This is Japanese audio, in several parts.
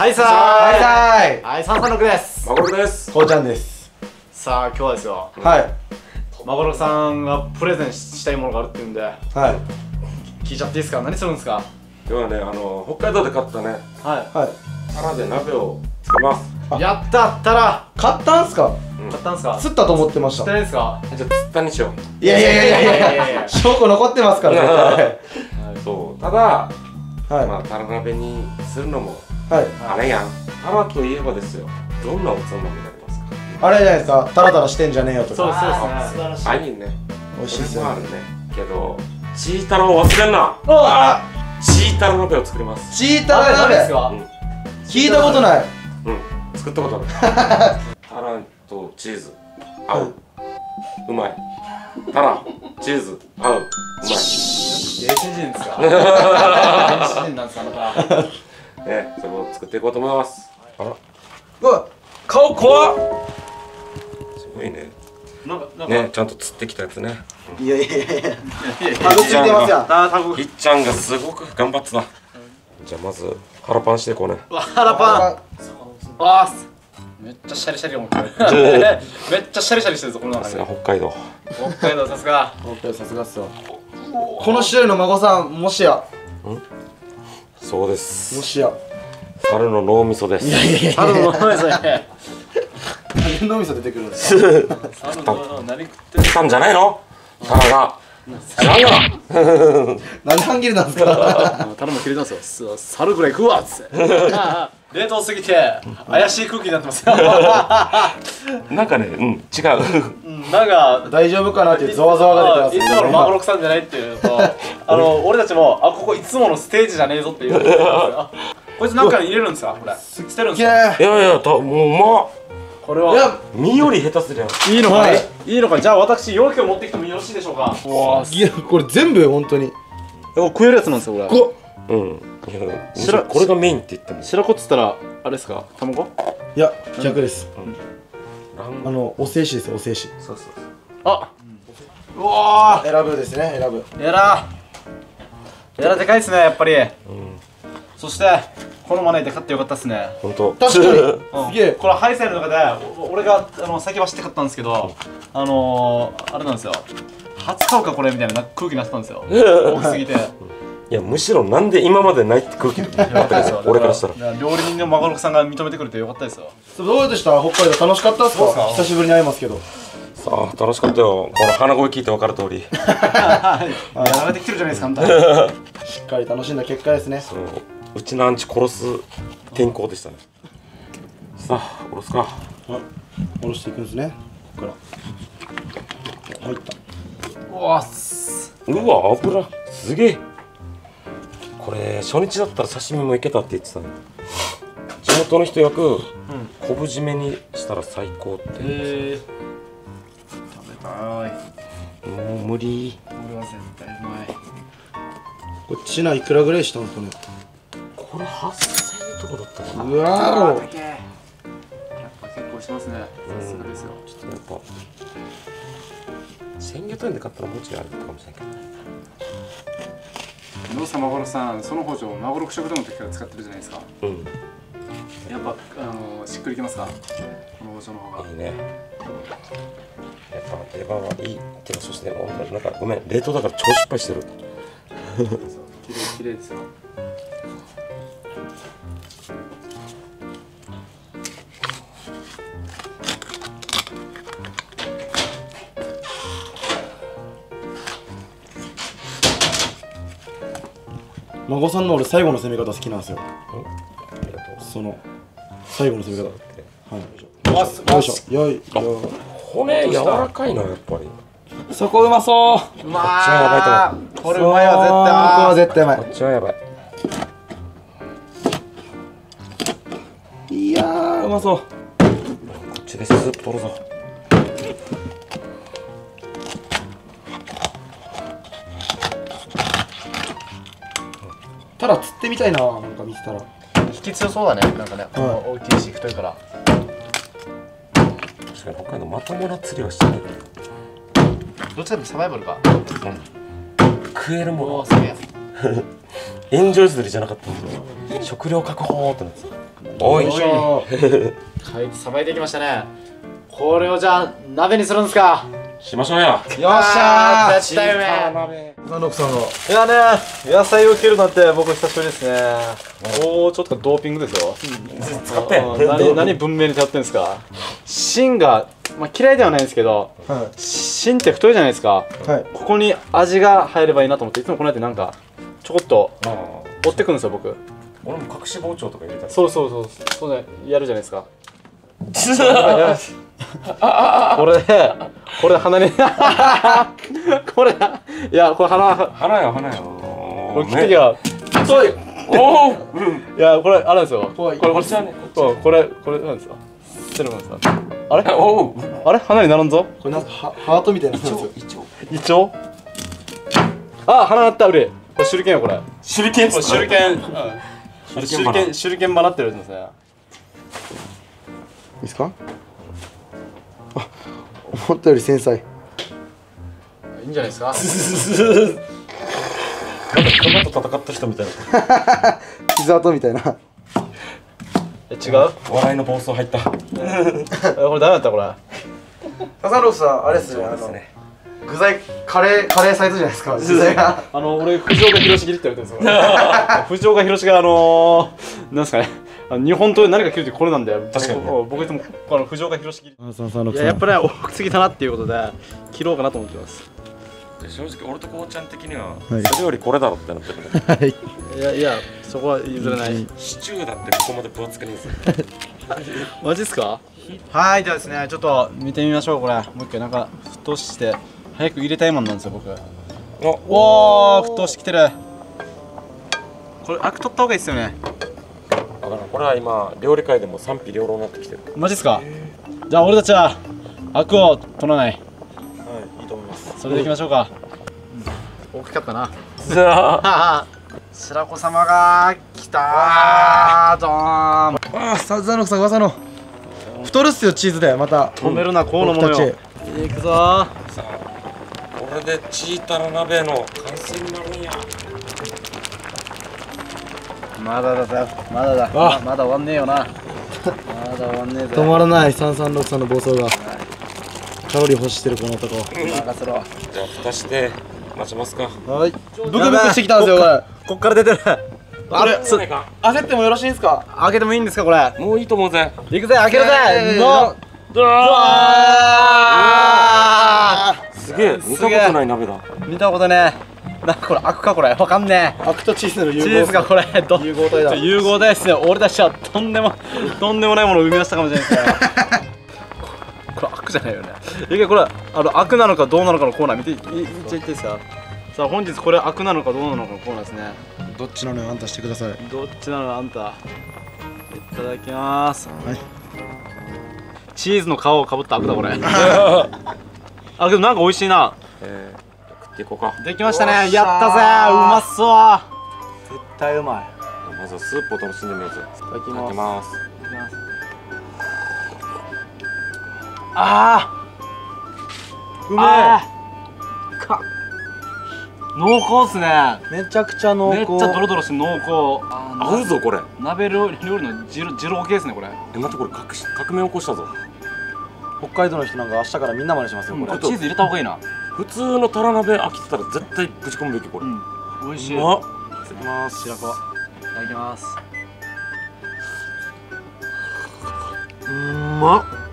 はいさーいはいさーいはい36ですまごろくですこうちゃんです。さあ今日はですよ、はいまごろくさんがプレゼンしたいものがあるっていうんで、はい聞いちゃっていいですか？何するんですか？今日はね、北海道で買ったね、はいタラで鍋を作ります。やった、タラ買ったんすか？買ったんすか？釣ったと思ってました。釣ってないですか？じゃあ釣ったにしよう。いやいやいやいやいやいや、証拠残ってますから。そうただまあタラ鍋にするのもあれやん。タラといえばですよ、どんなおつまみになりますか？あれじゃないですか、タラタラしてんじゃねえよとか。そうそうそう、あいいね、美味しいですよね。けどチータラを忘れんな。あっチータラ鍋を作ります。チータラ鍋ですか？聞いたことない。うん、作ったことない。タラとチーズ合う、うまい。タラチーズ合う、うまい。原始人ですか？原始人なんですか？あなたね、それを作っていこうと思います。あら、うわ、顔怖っ。すごいね。ね、ちゃんと釣ってきたやつね。いやいやいや、タグついてますよ。ひっちゃんがすごく頑張ってた。じゃあまず腹パンしていこうね。腹パン。わあ、めっちゃシャリシャリ思ってる。めっちゃシャリシャリしてるぞこの中で。さすが北海道。北海道さすが。北海道さすがっすよ。この種類の孫さんもしや。そうです。もしや。猿の脳みそです。いやいやいや。猿の脳みそね。脳みそ出てくるんですか？猿の何食ってたんじゃないの？タラが。何半切れなんですか？タラも切れたんですよ。猿ぐらい食うわっつって。冷凍すぎて怪しい空気になってますよ。なんかね、うん違う。なんか大丈夫かなってざわざわが出てます。いつものまごろくさんじゃないっていうと、俺たちもあここいつものステージじゃねえぞっていう。こいつなんかに入れるんですか？これ。捨てるんですか？いやいやもうまっ。これは身より下手すりゃいいのかね。いいのか。じゃあ私容器を持ってきてもよろしいでしょうか？わあいやこれ全部本当に食えるやつなんですよこれ。うん。これがメインって言ったの。白子っつったらあれですか？卵？いや逆です。お精子です、お精子。そうそう。あ、うわあ選ぶですね、選ぶ。エラでかいですねやっぱり。そしてこのまな板買ってよかったですね。本当。確かに。すげえ。これハイセールの中で俺が先走って買ったんですけど、あれなんですよ。初買うかこれみたいな空気になってたんですよ。大きすぎて。いやむしろなんで今までないって空気だったですよ俺からしたら。料理人のまごろくさんが認めてくれてよかったですよ。どうでした？北海道楽しかったですか？久しぶりに会いますけど。さあ楽しかったよ。この鼻声聞いて分かる通りやられてきてるじゃないですかみたいな。しっかり楽しんだ結果ですね。そう、うちのアンチ殺す天候でしたね。さあ下ろすか。下ろしていくんですねここから。入った。うわ油すげえ。これ初日だったら刺身もいけたって言ってたの。地元の人曰く昆布締めにしたら最高って言うんですよ。食べたい。もう無理。俺は絶対うまい。これチナいくらぐらいしたんですかね？これ8000円とかだったかな。うわーやっぱ結構しますね。さすがですよ。ちょっとやっぱ1500円で買ったらもうちょいあるかもしれないけどね。どうしたまごろくさん、その包丁まごろく食堂の時から使ってるじゃないですか。うん、やっぱしっくりきますかこの包丁の方が？いいねやっぱ。出番はいいけど、そしてなんかごめん冷凍だから超失敗してる。きれいきれいですよ。孫さんの俺最後の攻め方好きなんですよ。その最後の攻め方。はい。よいしょ。よい。骨柔らかいなやっぱり。そこうまそう。うまー。これうまいわ絶対。これは絶対うまい。こっちはやばい。いやーうまそう。こっちでスープ取るぞ。ただ釣ってみたいな、なんか見てたら引き強そうだね、なんかね、大きいし太いから。確かに北海道まともな釣りはしてない。どっちでもサバイバルか。うん、食えるもの。炎上釣りじゃなかったんですよ。食料確保ってなってた。おいさばいてきましたね。これをじゃあ鍋にするんですか。しましょうよ。よっしゃー、絶対うめえ。七六さんのいやね、野菜を切るなんて僕久しぶりですね。おお、ちょっとドーピングですよ。使って何文明に使ってんですか。芯がまあ嫌いではないんですけど、芯って太いじゃないですか。ここに味が入ればいいなと思っていつもこうやってなんかちょこっと折ってくんですよ僕。俺も隠し包丁とか入れたり。そうそうそうそうね、やるじゃないですか。これ鼻にこれいやこれ鼻よこれ切ってきゃ太い。おお、いやこれあれですよ、これなんですか、セルモンさんあれあれ鼻にならんぞ。これなんかハートみたいな。イチョウあ鼻なった。うれこれ手裏剣よ。これ手裏剣ばなってるんですね。いいですか？あ、思ったより繊細。いいんじゃないですか？なんか熊と戦った人みたいな。傷跡みたいな。違う？笑いの暴走入った。これダメだったこれ。笹野さんあれですね。具材カレーサイズじゃないですか。具材が。俺藤岡弘切って言われてるんです。藤岡弘がなんですかね。日本刀で何か切るってこれなんだよ。確かに僕いつも藤岡弘切りやっぱり大きすぎたなっていうことで切ろうかなと思ってます。正直俺とこうちゃん的にはそれよりこれだろってなってる。いやそこは譲れない。シチューだってここまで分厚くないですよ。マジっすか。はい、ではですね、ちょっと見てみましょう。これもう一回なんか沸騰して早く入れたいもんなんですよ僕。おお沸騰してきてる。これアク取った方がいいですよね。これは今料理界でも賛否両論になってきてる。マジですか。じゃあ俺たちはアクを取らない。はい、いいと思います。それでいきましょうか。大きかったな。白子様が来たー。ドーン。ああ、サザノクさん噂の太るっすよ。チーズでまた止めるなこうのものよ。いくぞー。さあこれでチータの鍋の完成になるんや。まだ終わんねえよな。まだ終わんねえぜ。止まらない3363の暴走が。カロリー欲してるこの男。任せろ。じゃあ蓋して待ちますか。はい、ブクブクしてきたんですよこれ。こっから出てる。あれ開けてもよろしいんですか。開けてもいいんですかこれ。もういいと思うぜ。いくぜ開けるぜ。のドラー。すげえ、見たことない鍋だ。見たことねえ。なんかこれアクかこれわかんねえ。アクとチーズの融合。チーズがこれ融合体だ。融合体ですよ。俺たちはとんでもないものを生み出したかもしれないですから。これアクじゃないよね。これアクなのかどうなのかのコーナー見ていっちゃってさ。さあ本日これアクなのかどうなのかのコーナーですね。どっちなのよあんたしてください。どっちなのあんた。いただきます。はい。チーズの皮をかぶったアクだこれ。あけどなんか美味しいな。できましたね。やったぜ。うまっそう。絶対うまい。まずはスープを楽しんでみようぜ。いただきます。ああ、うめえ。か。濃厚っすね。めちゃくちゃ濃厚。めっちゃドロドロして濃厚。合うぞこれ。鍋料理の二郎系ですねこれ。待ってこれ革命起こしたぞ。北海道の人なんか明日からみんな真似しますよこれ。チーズ入れた方がいいな。普通のタラ鍋飽きてたら絶対ぶち込むべきこれ。美味しい。いただきます。白子。いただきます。い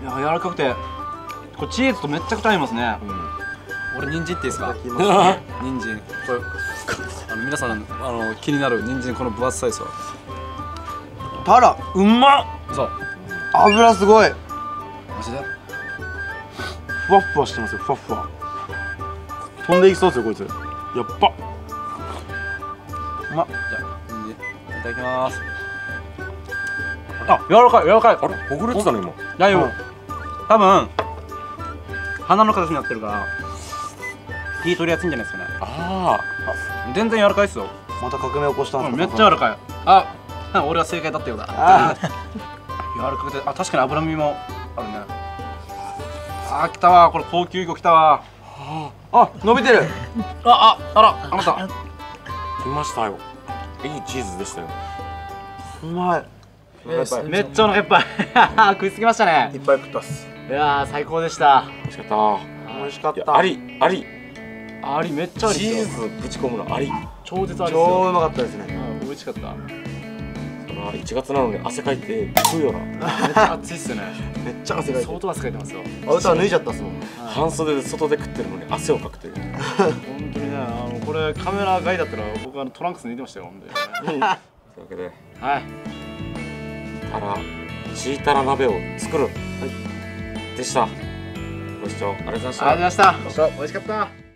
や柔らかくて、これチーズとめっちゃくちゃ合いますね。俺人参っていいですか？人参。これ皆さん気になる人参この分厚さですよ。タラうまっ。そう。油すごい。マジで。ふわふわしてますよ。ふわふわ。飛んでいきそうですよこいつ。やっば。じゃあいただきます。あ、柔らかい。あれほぐれてたの今。大丈夫。多分鼻の形になってるから火取りやすいんじゃないですかね。ああ。全然柔らかいですよ。また革命起こしたんですか。めっちゃ柔らかい。あ、俺は正解だったようだ。柔らかくて、あ確かに脂身もあるね。あ来たわこれ高級魚来たわ。あ、伸びてる。あら、あなた。来ましたよ。いいチーズでしたよ。うまい。めっちゃお腹いっぱい。食いつきましたね。いっぱい食ったっす。いやー最高でした。美味しかった。美味しかった。ありめっちゃあり。チーズぶち込むのあり。超絶あり。超うまかったですね。美味しかった。1月なのに汗かいて食うよな。めっちゃ暑いっすね。めっちゃ汗かいて。相当汗かいてますよ。アウター脱いじゃったっすもん。半袖で外で食ってるのに汗をかくという。本当にね、これカメラ外だったら僕トランクスに入れてましたよ。本当に。というわけで。はい。シータラ鍋を作る、はい、でした。ご視聴ありがとうございました。美味しかった。